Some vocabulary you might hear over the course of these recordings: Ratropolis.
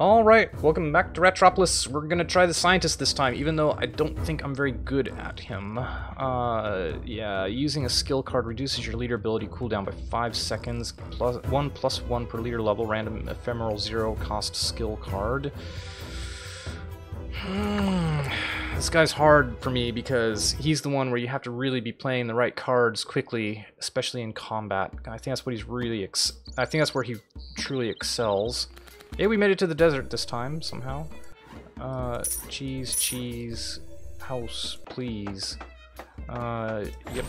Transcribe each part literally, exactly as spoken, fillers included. Alright, welcome back to Ratropolis. We're gonna try the scientist this time, even though I don't think I'm very good at him. Uh, yeah, using a skill card reduces your leader ability cooldown by five seconds, plus one plus one per leader level, random ephemeral zero cost skill card. Hmm. This guy's hard for me because he's the one where you have to really be playing the right cards quickly, especially in combat. I think that's what he's really ex- I think that's where he truly excels. Hey, we made it to the desert this time, somehow. Uh, cheese, cheese, house, please. Uh, yep.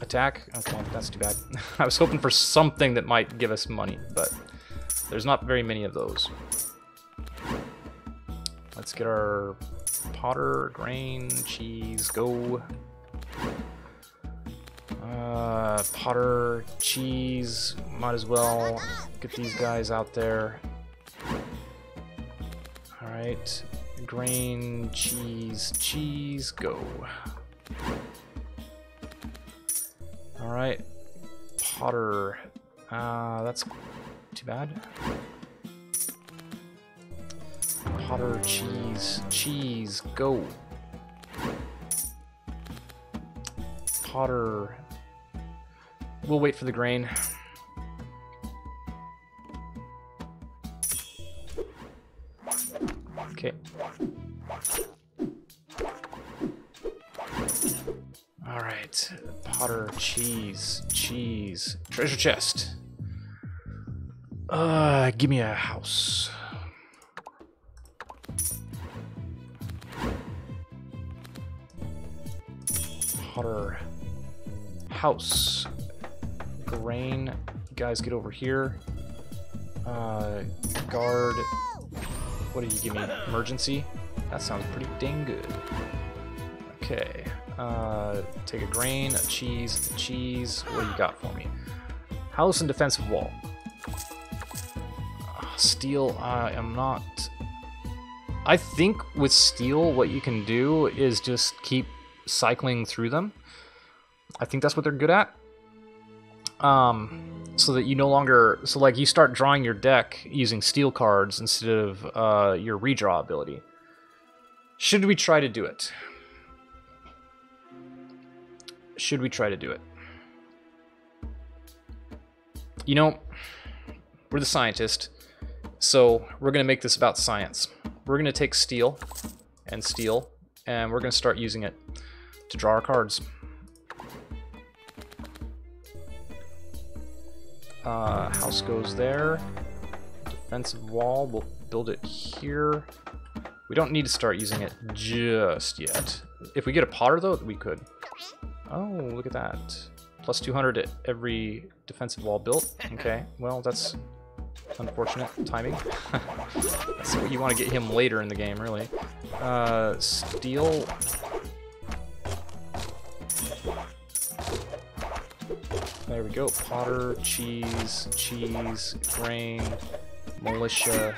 Attack? Okay, that's too bad. I was hoping for something that might give us money, but there's not very many of those. Let's get our potter, grain, cheese, go. Uh, potter, cheese, might as well get these guys out there. Alright, grain, cheese, cheese, go. Alright, potter. Uh, that's too bad. Potter, cheese, cheese, go. Potter. We'll wait for the grain. Okay. Alright. Potter, cheese, cheese. Treasure chest. Uh, give me a house. Potter. House. Grain. You guys get over here. Uh, guard. What did you give me? Emergency? That sounds pretty dang good. Okay. Uh, take a grain, a cheese, a cheese. What do you got for me? House and defensive wall. Uh, steel, I am not... I think with steel, what you can do is just keep cycling through them. I think that's what they're good at. Um, so that you no longer, so like you start drawing your deck using steel cards instead of uh, your redraw ability. Should we try to do it? Should we try to do it? You know, we're the scientist, so we're going to make this about science. We're going to take steel and steel, and we're going to start using it to draw our cards. Uh, house goes there. Defensive wall, we'll build it here. We don't need to start using it just yet. If we get a potter though, we could. Oh, look at that. Plus two hundred to every defensive wall built. Okay, well that's unfortunate timing. That's what you want to get him later in the game, really. Uh, steel. There we go. Potter, cheese, cheese, grain, militia.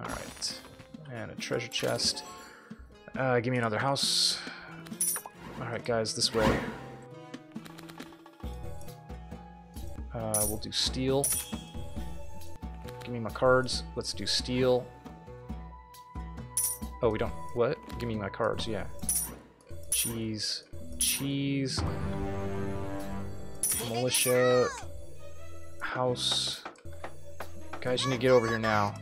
Alright. And a treasure chest. Uh, give me another house. Alright, guys, this way. Uh, we'll do steel. Give me my cards. Let's do steel. Oh, we don't... What? Give me my cards, yeah. Cheese. Cheese. Militia. House. Guys, you need to get over here now.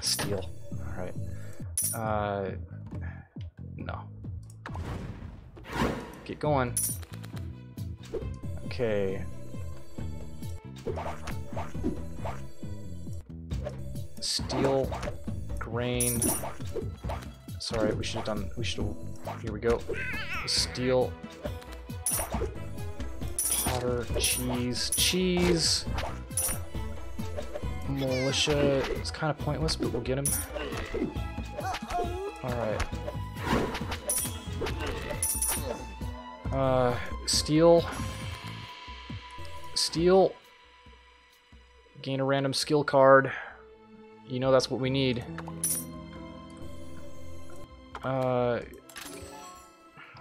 Steel. Alright. Uh, no. Get going. Okay. Steel. Grain. Sorry, we should have done... We should have... Here we go. Steel. Potter, cheese, cheese. Militia is kind of pointless, but we'll get him. Alright. Uh, steel. Steel. Gain a random skill card. You know that's what we need. Uh,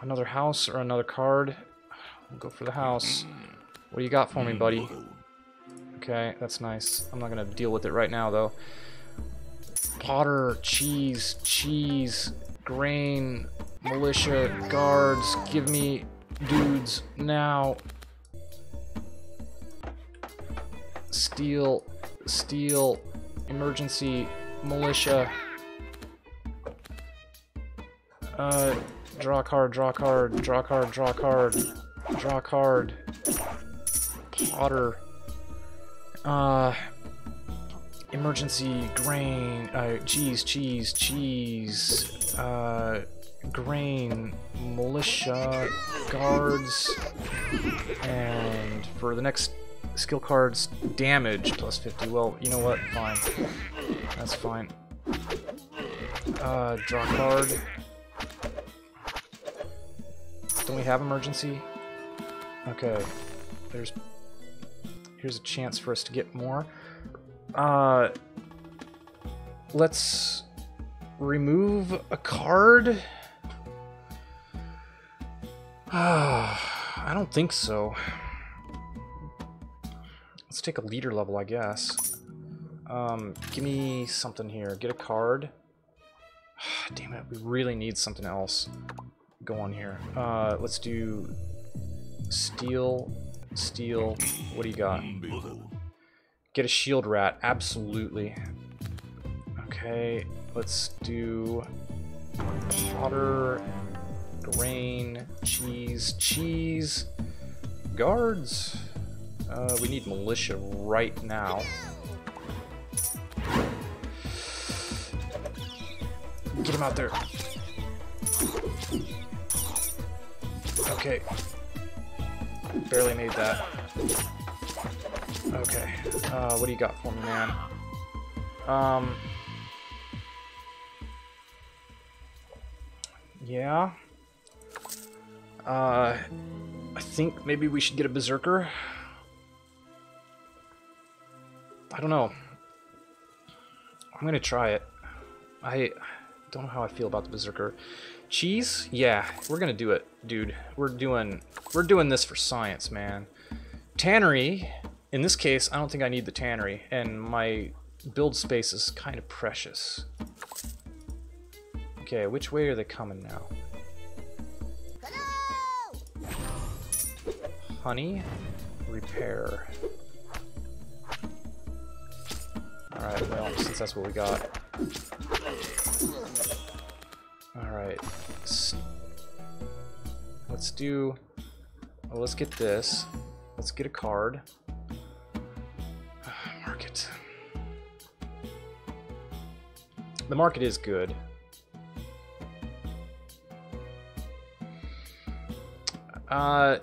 another house or another card. We'll go for the house. What do you got for me, buddy? Okay, that's nice. I'm not gonna deal with it right now, though. Potter, cheese, cheese, grain, militia, guards, give me dudes now. Steel, steel, emergency, militia. Uh, draw card, draw card, draw card, draw card, draw card. Potter. Uh, emergency, grain, uh, cheese, cheese, cheese, uh, grain, militia, guards, and for the next skill cards, damage, plus fifty. Well, you know what? Fine. That's fine. Uh, draw card. Don't we have emergency? Okay. There's... Here's a chance for us to get more. Uh, let's remove a card? Uh, I don't think so. Let's take a leader level, I guess. Um, give me something here. Get a card. Damn it, we really need something else. Go on here. Uh, let's do steel. Steel. What do you got? Get a shield rat. Absolutely. Okay, let's do Potter, grain, cheese, cheese, guards. Uh, we need militia right now. Get him out there. Okay. Barely made that. Okay. Uh, what do you got for me, man? Um. Yeah. Uh, I think maybe we should get a berserker. I don't know. I'm gonna try it. I don't know how I feel about the berserker. Cheese? Yeah, we're gonna do it, dude. We're doing we're doing this for science, man. Tannery, in this case, I don't think I need the tannery, and my build space is kind of precious. Okay, which way are they coming now? Hello! Honey, repair. Alright, well, since that's what we got. Alright. Let's do... Well, let's get this. Let's get a card. Market. The market is good. Uh...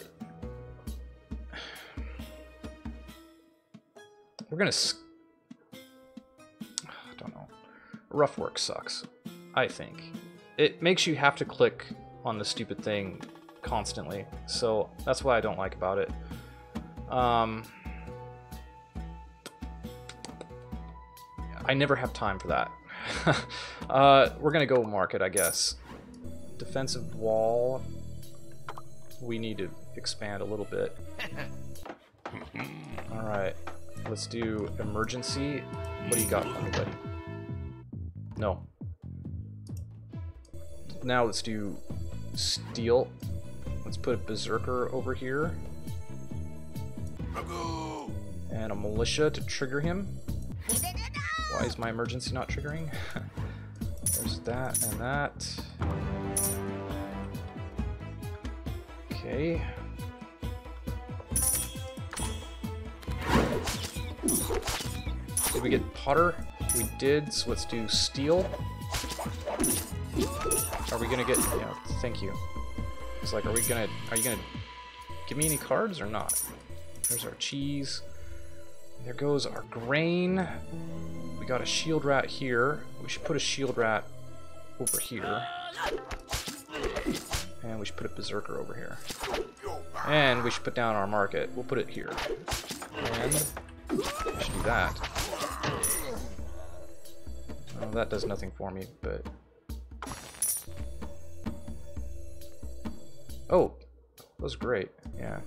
We're gonna... I don't know. Rough work sucks, I think. It makes you have to click on the stupid thing constantly, so that's what I don't like about it. Um, I never have time for that. uh, we're gonna go market, I guess. Defensive wall. We need to expand a little bit. All right, let's do emergency. What do you got, everybody? No. Now let's do steel. Let's put a berserker over here. And a militia to trigger him. Why is my emergency not triggering? There's that and that. Okay. Did we get Potter? We did, so let's do steel. Are we gonna get? Yeah, thank you. It's like, are we gonna? Are you gonna give me any cards or not? There's our cheese. There goes our grain. We got a shield rat here. We should put a shield rat over here, and we should put a berserker over here, and we should put down our market. We'll put it here, and we should do that. Well, that does nothing for me, but. Oh, that was great. Yeah.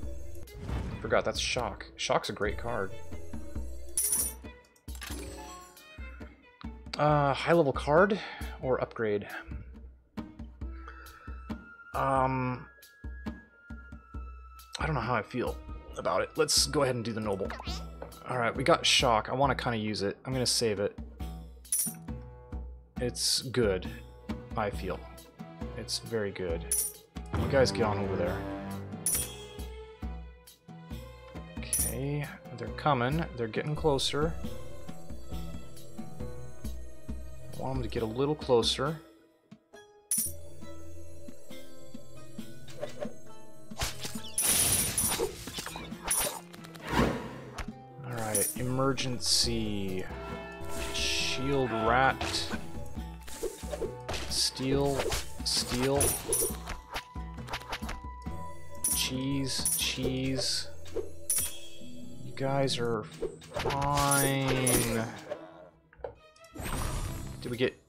Forgot, that's Shock. Shock's a great card. Uh, high level card or upgrade? Um, I don't know how I feel about it. Let's go ahead and do the noble. All right, we got shock. I want to kind of use it. I'm going to save it. It's good, I feel. It's very good. You guys get on over there. Okay, they're coming. They're getting closer. I want them to get a little closer. Alright, emergency. Shield rat. Steel. Steel. Cheese. Cheese. You guys are fine. Did we get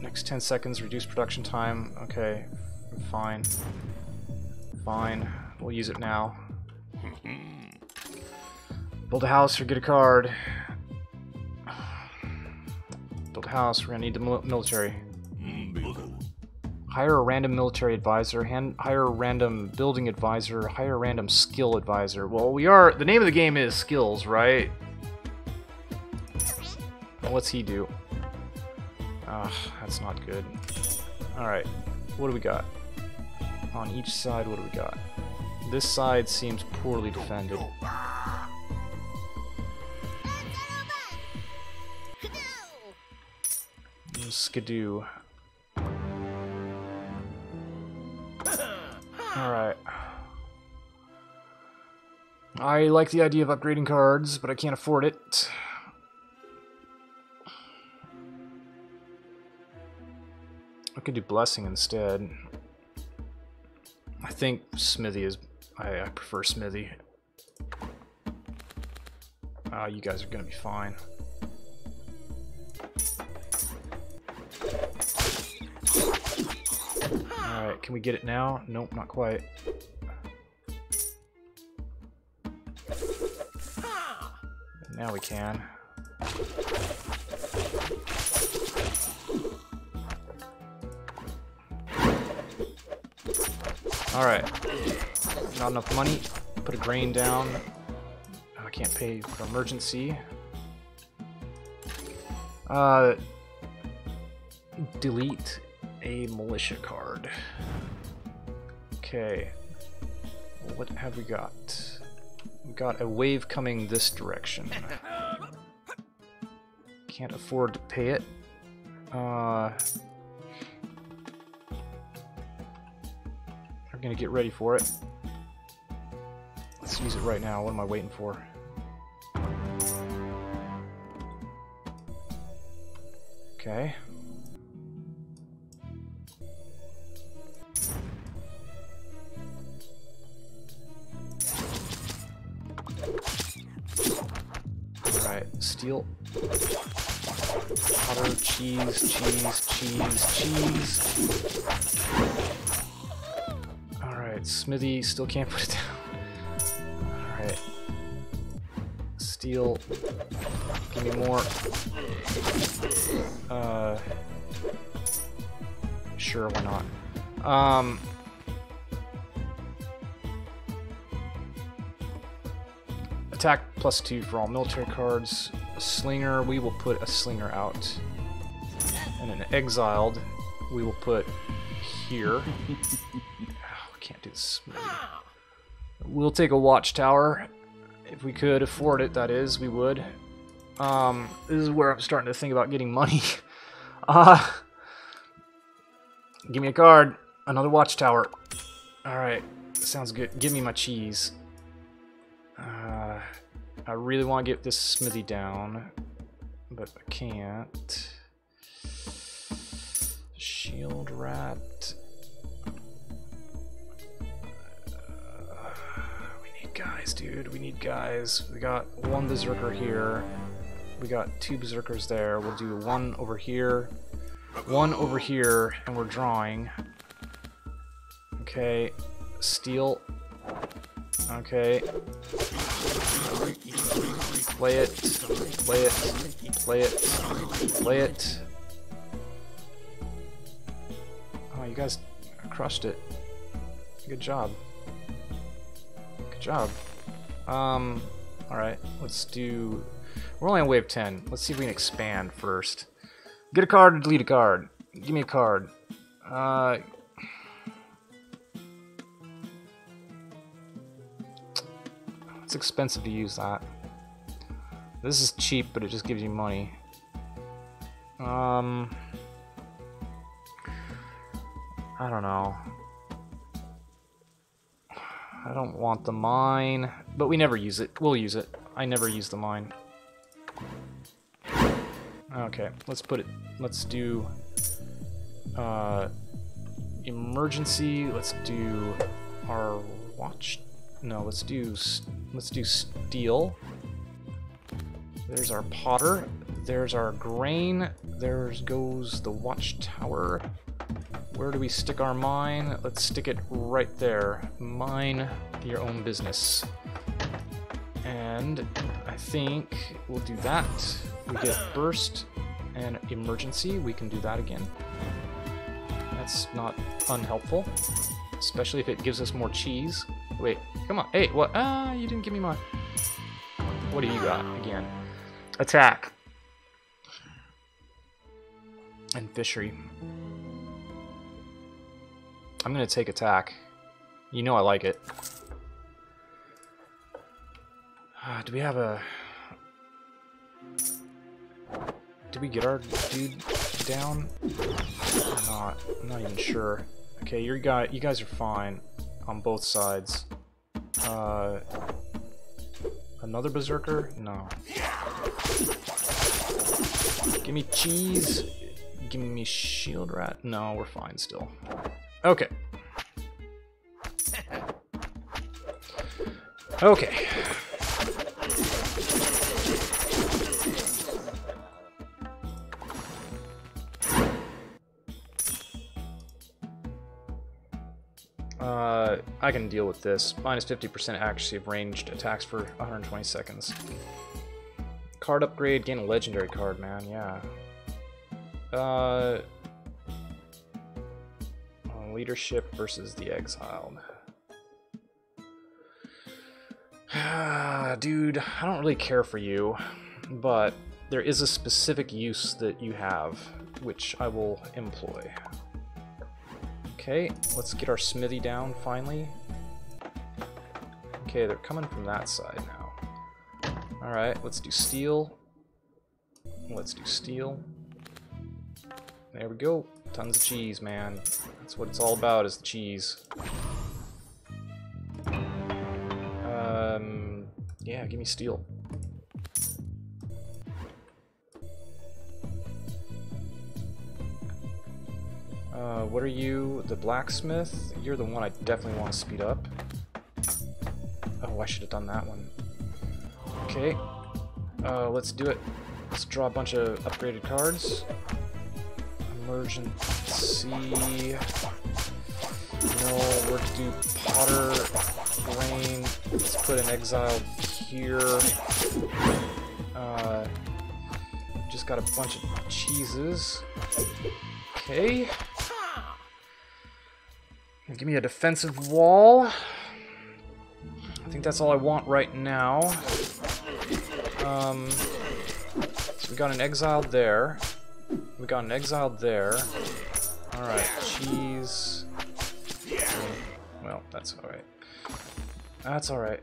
next ten seconds, reduce production time? Okay, fine. Fine. We'll use it now. Build a house or get a card. Build a house, we're gonna need the military. Hire a random military advisor, hand, hire a random building advisor, hire a random skill advisor. Well, we are, the name of the game is skills, right? What's he do? Ah, that's not good. Alright, what do we got? On each side, what do we got? This side seems poorly defended. Skidoo. Alright. I like the idea of upgrading cards, but I can't afford it. I could do blessing instead. I think smithy is... I, I prefer smithy. Ah, uh, you guys are gonna be fine. Alright, can we get it now? Nope, not quite. Now we can. Alright, not enough money, put a grain down, I can't pay for emergency. Uh, delete a militia card. Okay, what have we got? We've got a wave coming this direction. Can't afford to pay it. Uh... Gonna get ready for it. Let's use it right now. What am I waiting for? Okay. Alright, steel. Butter, cheese, cheese, cheese, cheese. Smithy still can't put it down. Alright. Steel. Give me more. Uh, sure, why not? Um, attack plus two for all military cards. A slinger. We will put a slinger out. And an exiled. We will put here. Can't do this. We'll take a watchtower. If we could afford it, that is, we would. Um, this is where I'm starting to think about getting money. Uh, give me a card. Another watchtower. Alright, sounds good. Give me my cheese. Uh, I really want to get this smithy down, but I can't. Shield rat. Guys, dude, we need guys. We got one berserker here. We got two berserkers there. We'll do one over here, one over here, and we're drawing. Okay, steel. Okay. Play it. Play it. Play it. Play it. Oh, you guys crushed it. Good job. Good job. Um, alright, let's do... We're only on wave ten. Let's see if we can expand first. Get a card or delete a card. Give me a card. Uh... It's expensive to use that. This is cheap, but it just gives you money. Um... I don't know. I don't want the mine, but we never use it. We'll use it. I never use the mine. Okay, let's put it, let's do uh, emergency, let's do our watch, no, let's do, let's do steel. There's our potter, there's our grain, there goes the watchtower. Where do we stick our mine? Let's stick it right there. Mine your own business. And I think we'll do that. We get burst and emergency. We can do that again. That's not unhelpful, especially if it gives us more cheese. Wait, come on. Hey, what? Ah, you didn't give me mine. What do you got again? Attack. And fishery. I'm gonna take attack. You know I like it. Uh, do we have a... Did we get our dude down? I'm not, I'm not even sure. Okay, you guys, you guys are fine on both sides. Uh, another berserker? No. Give me cheese. Give me shield rat. No, we're fine still. Okay. Okay. Uh, I can deal with this. Minus fifty percent accuracy of ranged attacks for one hundred twenty seconds. Card upgrade, gain a legendary card, man. Yeah. Uh... Leadership versus the exiled. Dude, I don't really care for you, but there is a specific use that you have, which I will employ. Okay, let's get our smithy down finally. Okay, they're coming from that side now. Alright, let's do steel. Let's do steel. There we go. Tons of cheese, man. That's what it's all about, is the cheese. Um, yeah, give me steel. Uh, what are you? The blacksmith? You're the one I definitely want to speed up. Oh, I should have done that one. Okay. Uh, let's do it. Let's draw a bunch of upgraded cards. Emergency. No, we're to do potter, grain. Let's put an exile here. Uh, just got a bunch of cheeses. Okay. Give me a defensive wall. I think that's all I want right now. Um, so we got an exile there. We got an exiled there. Alright, cheese. Well, that's alright. That's alright.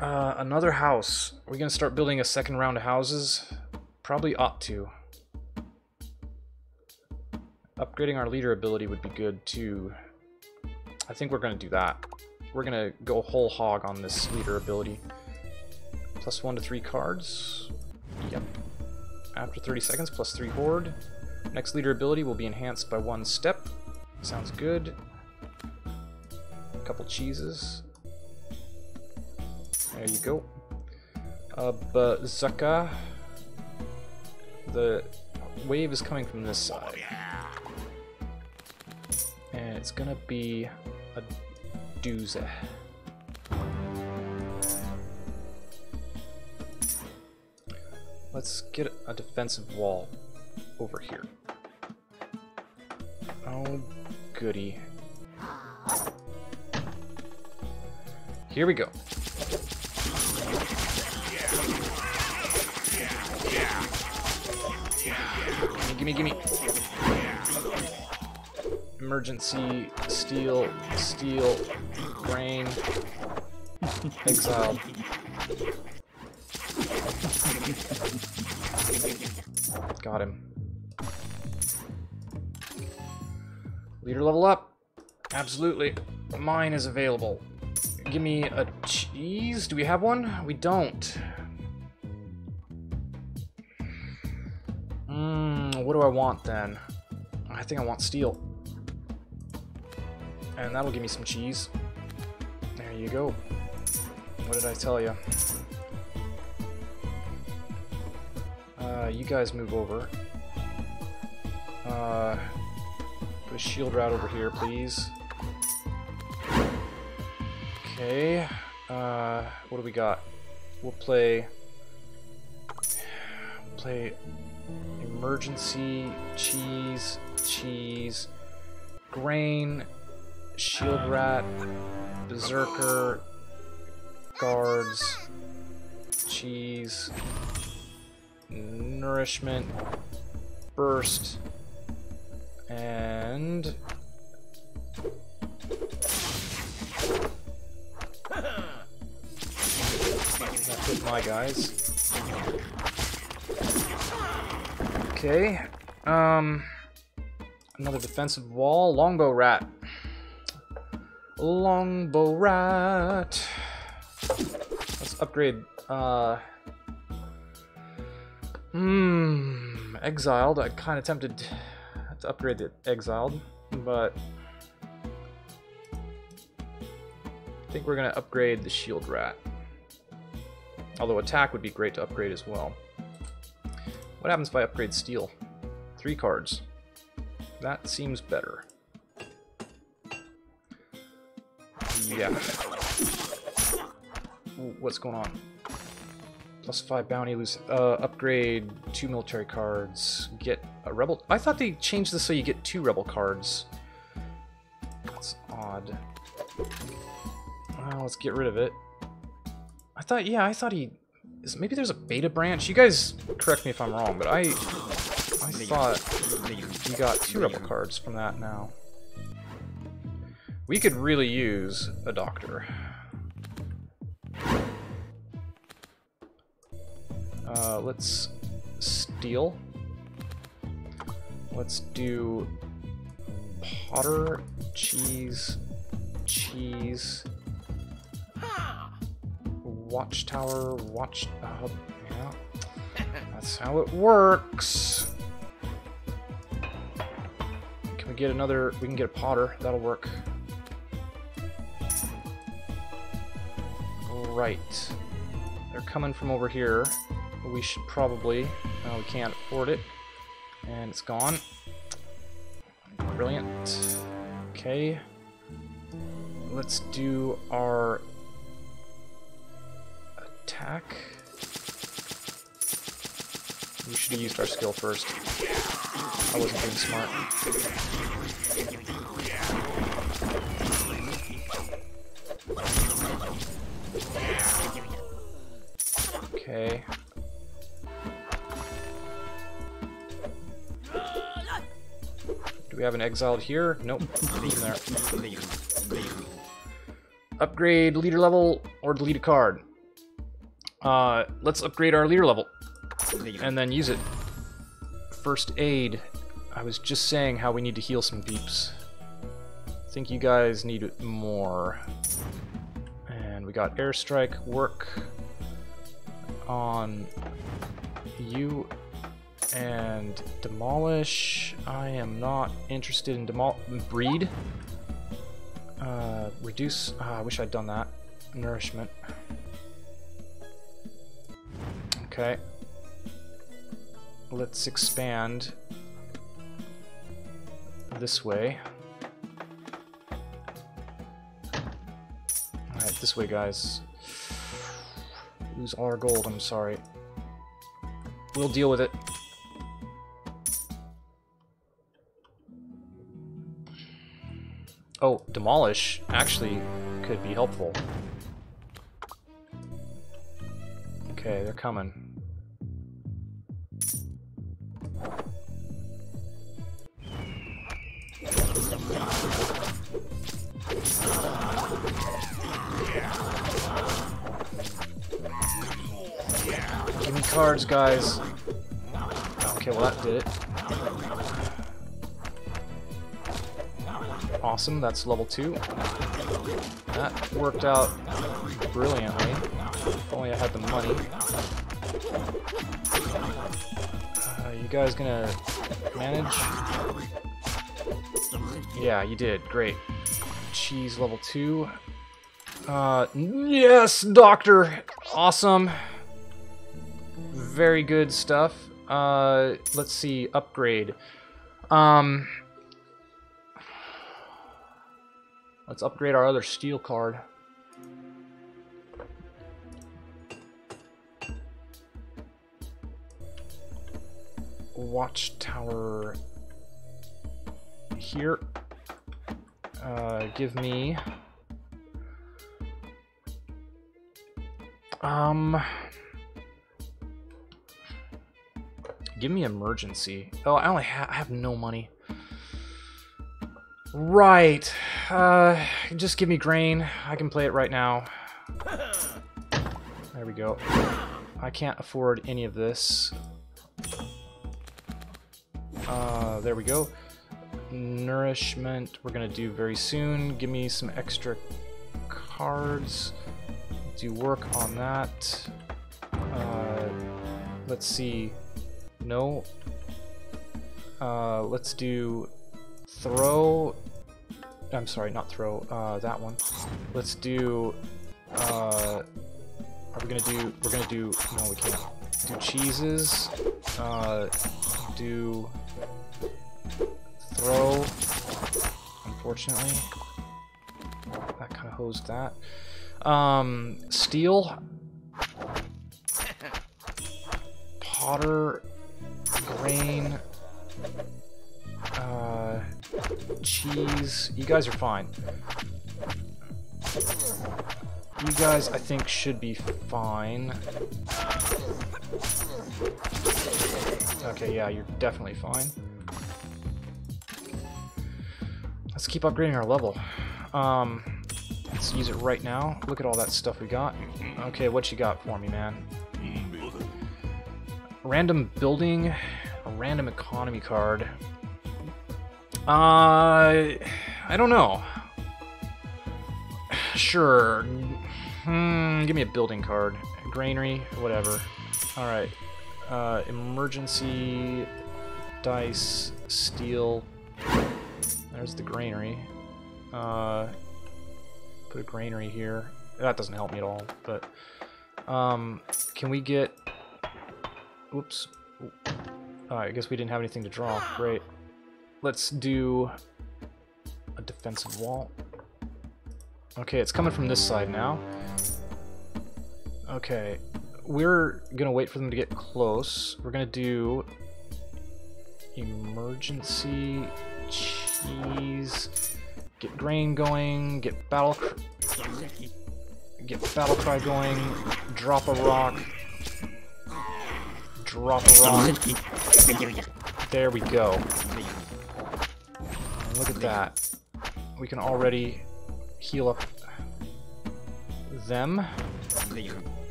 Uh, another house. Are we gonna start building a second round of houses? Probably ought to. Upgrading our leader ability would be good too. I think we're gonna do that. We're gonna go whole hog on this leader ability. Plus one to three cards. Yep. After thirty seconds, plus three horde. Next leader ability will be enhanced by one step. Sounds good. A couple cheeses. There you go. Uh, Bazooka. The wave is coming from this side. And it's gonna be a doozy. Let's get a defensive wall over here. Oh, goody. Here we go. Gimme, gimme. Emergency, steel, steel, grain, exile. Got him. Leader level up. Absolutely. Mine is available. Give me a cheese. Do we have one? We don't. Mmm, what do I want then? I think I want steel. And that'll give me some cheese. There you go. What did I tell you? Uh, you guys move over. Uh, put a shield route over here, please. Okay, uh, what do we got? We'll play, we'll play emergency, cheese, cheese, grain, shield rat, berserker, guards, cheese, nourishment, burst, and... with my guys. Okay. Um another defensive wall. Longbow rat. Longbow rat. Let's upgrade. Uh Hmm. Exiled. I kinda tempted to upgrade the exiled, but I think we're gonna upgrade the shield rat. Although attack would be great to upgrade as well. What happens if I upgrade steel? Three cards. That seems better. Yeah. Ooh, what's going on? Plus five bounty, lose. Uh, upgrade two military cards. Get a rebel. I thought they changed this so you get two rebel cards. That's odd. Well, let's get rid of it. I thought, yeah, I thought he... Is, maybe there's a beta branch? You guys correct me if I'm wrong, but I... I thought you got two rebel cards from that now. We could really use a doctor. Uh, let's steal. Let's do... Potter, cheese, cheese... Watchtower, watch... Uh, yeah. That's how it works! Can we get another... We can get a potter. That'll work. Right. They're coming from over here. We should probably... Uh, we can't afford it. And it's gone. Brilliant. Okay. Let's do our... attack. We should have used our skill first. I wasn't being smart. Okay. Do we have an exiled here? Nope. Leave there. Upgrade leader level or delete a card. Uh, let's upgrade our leader level, and then use it. First aid. I was just saying how we need to heal some beeps. I think you guys need it more. And we got airstrike. Work on you and demolish. I am not interested in demol- breed. Uh, reduce. Uh, I wish I'd done that. Nourishment. Okay, let's expand this way. Alright, this way, guys. Lose all our gold, I'm sorry. We'll deal with it. Oh, demolish actually could be helpful. Okay, they're coming. Give me cards, guys. Okay, well that did it. Awesome, that's level two. That worked out brilliantly. If only I had the money. Uh, you guys gonna manage? Yeah, you did. Great. Cheese level two. Uh, yes, doctor. Awesome. Very good stuff. Uh, let's see. Upgrade. Um, let's upgrade our other steel card. Watchtower here. Uh, give me um give me emergency. Oh, I only have I have no money. Right. Uh, just give me grain. I can play it right now. There we go. I can't afford any of this. Uh, there we go. Nourishment we're gonna do very soon. Give me some extra cards. Do work on that. Uh, let's see. No. Uh, let's do throw. I'm sorry, not throw. Uh, that one. Let's do. Uh, are we gonna do? We're gonna do. No, we can't. Do cheeses. Uh, do. Throw, unfortunately. That kind of hosed that. Um, steel. Potter. Grain. Uh, cheese. You guys are fine. You guys, I think, should be fine. Okay, yeah, you're definitely fine. Let's keep upgrading our level. Um, let's use it right now. Look at all that stuff we got. Okay, what you got for me, man? Random building, a random economy card. Uh, I don't know. Sure. Hmm, give me a building card. Granary, whatever. Alright. Uh, emergency, dice, steel. There's the granary. Uh, put a granary here. That doesn't help me at all, but... Um, can we get... Oops. Uh, I guess we didn't have anything to draw. Great. Let's do a defensive wall. Okay, it's coming from this side now. Okay. We're gonna wait for them to get close. We're gonna do... Emergency... Cheese. Get grain going. Get battle. Get battle cry going. Drop a rock. Drop a rock. There we go. And look at that. We can already heal up them.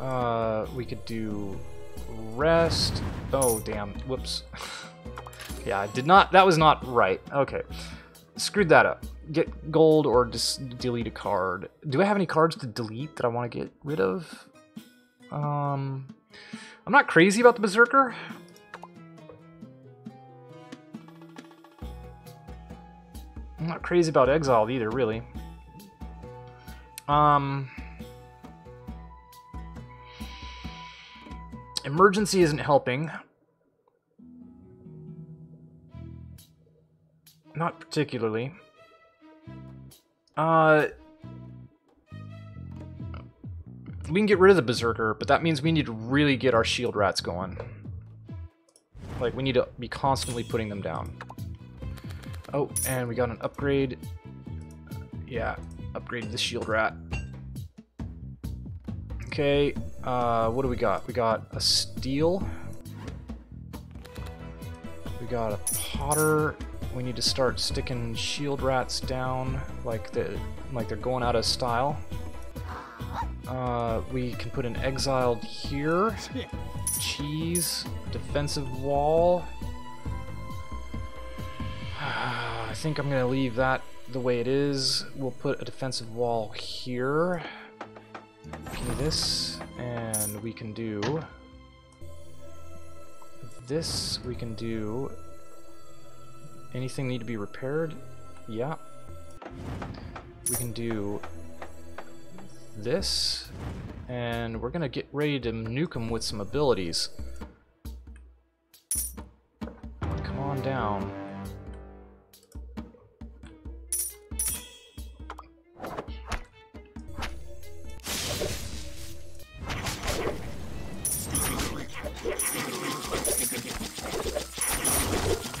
Uh, we could do rest. Oh damn! Whoops. Yeah, I did not. That was not right. Okay, screwed that up. Get gold or just delete a card. Do I have any cards to delete that I want to get rid of? Um, I'm not crazy about the Berserker. I'm not crazy about Exiled either, really. Um, emergency isn't helping. Not particularly. Uh, we can get rid of the Berserker, but that means we need to really get our shield rats going. Like, we need to be constantly putting them down. Oh, and we got an upgrade. Yeah, upgrade the shield rat. Okay, uh, what do we got? We got a steel. We got a potter. We need to start sticking shield rats down like the like they're going out of style. Uh, we can put an exiled here. Cheese, defensive wall. I think I'm gonna leave that the way it is. We'll put a defensive wall here. We can do this, and we can do this. We can do anything need to be repaired. Yeah. We can do this, and we're gonna get ready to nuke them with some abilities. Come on down.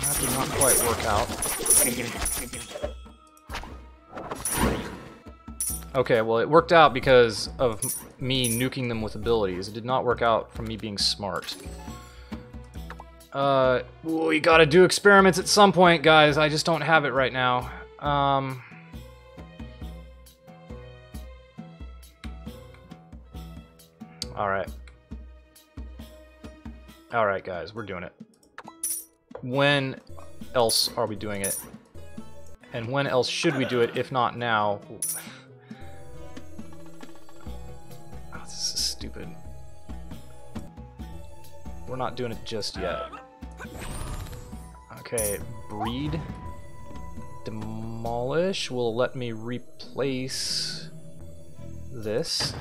That did not quite work out. Okay, well, it worked out because of me nuking them with abilities. It did not work out from me being smart. Uh, we gotta do experiments at some point, guys. I just don't have it right now. Um, Alright. Alright, guys, we're doing it. When else are we doing it? And when else should we do it, if not now? This is stupid. We're not doing it just yet. Okay, breed. Demolish will let me replace this.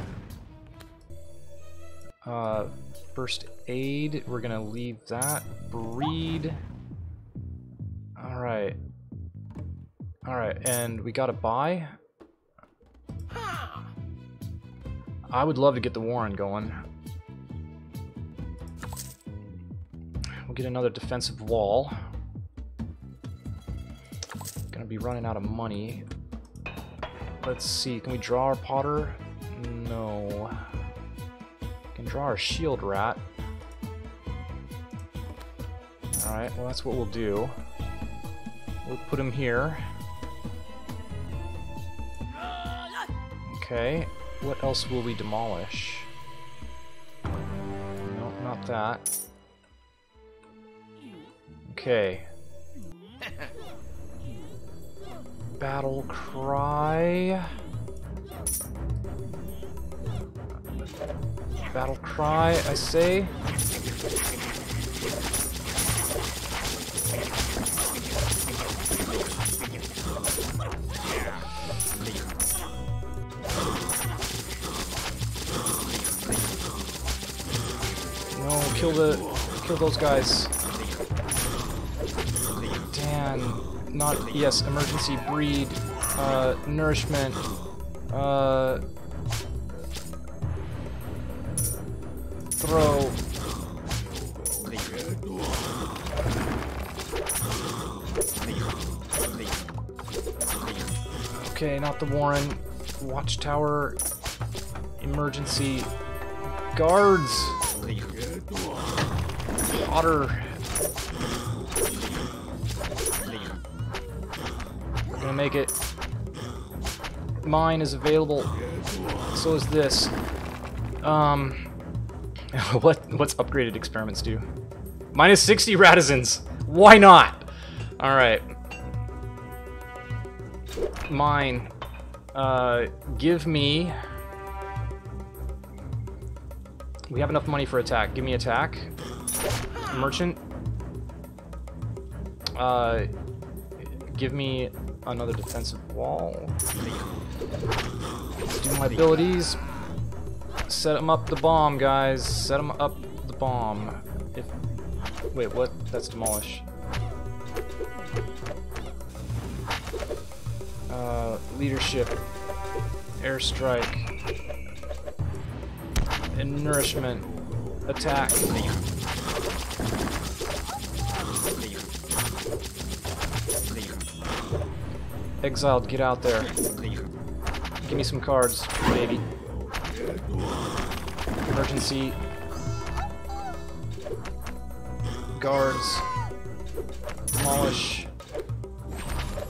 Uh, first aid, we're gonna leave that. Breed. Alright. Alright, and we gotta buy. I would love to get the Warren going. We'll get another defensive wall. Gonna be running out of money. Let's see, can we draw our Potter? No. We can draw our Shield Rat. Alright, well that's what we'll do. We'll put him here. Okay. What else will we demolish? No, not that. Okay. Battle cry. Battle cry, I say. Kill the, kill those guys. Dan, not, yes, emergency breed, uh, nourishment, uh, throw. Okay, not the Warren. Watchtower, emergency, guards. Otter. We're gonna make it. Mine is available. So is this. Um, what what's upgraded experiments do? Minus sixty radizens. Why not? All right. Mine. Uh, give me. We have enough money for attack. Give me attack. Merchant. Uh, give me another defensive wall. Let's do my abilities. Set them up the bomb, guys. Set them up the bomb. If wait, what? That's demolish. Uh, leadership. Airstrike. and nourishment. Attack. Exiled, get out there. Give me some cards, baby. Emergency. Guards. Demolish.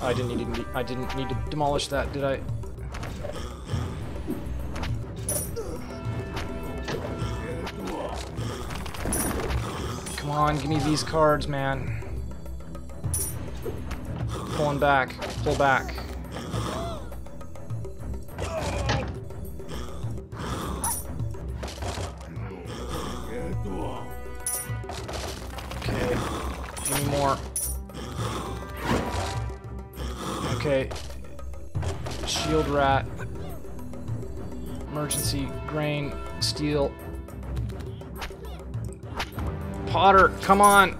I didn't need to. I didn't need to demolish that, did I? Come on, give me these cards, man. Pulling back. Pull back. Okay. Give me more. Okay. Shield rat. Emergency grain. Steel. Potter, come on!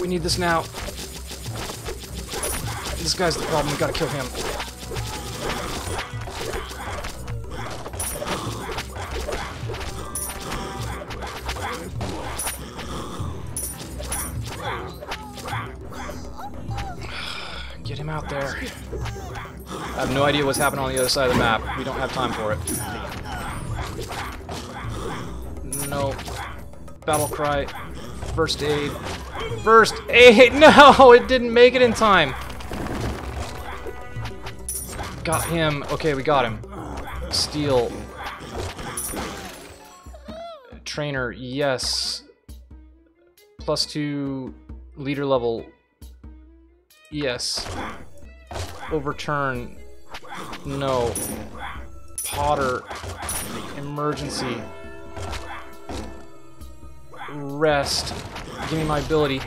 We need this now. This guy's the problem, we gotta kill him. Get him out there. I have no idea what's happening on the other side of the map. We don't have time for it. No. Battle cry. First aid. First aid! No! It didn't make it in time! Got him. Okay, we got him. Steel. Trainer, yes. Plus two leader level. Yes. Overturn. No. Potter. Emergency. Rest. Give me my ability.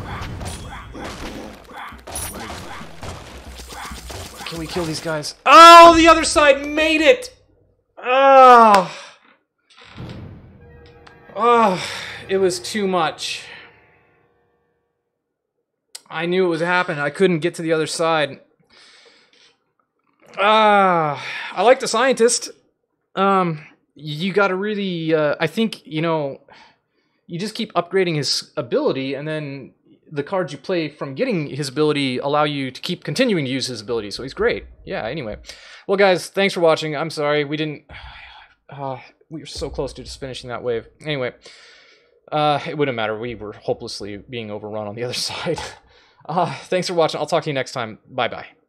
Can we kill these guys? Oh, the other side made it! Oh. Oh, it was too much. I knew it was happening. I couldn't get to the other side. Ah, I like the scientist. Um, you gotta really, uh, I think, you know... You just keep upgrading his ability, and then the cards you play from getting his ability allow you to keep continuing to use his ability, so he's great. Yeah, anyway. Well, guys, thanks for watching. I'm sorry, we didn't... Uh, we were so close to just finishing that wave. Anyway, uh, it wouldn't matter. We were hopelessly being overrun on the other side. Uh, thanks for watching. I'll talk to you next time. Bye-bye.